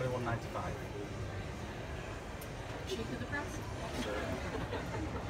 $21.95. Cheap in the press?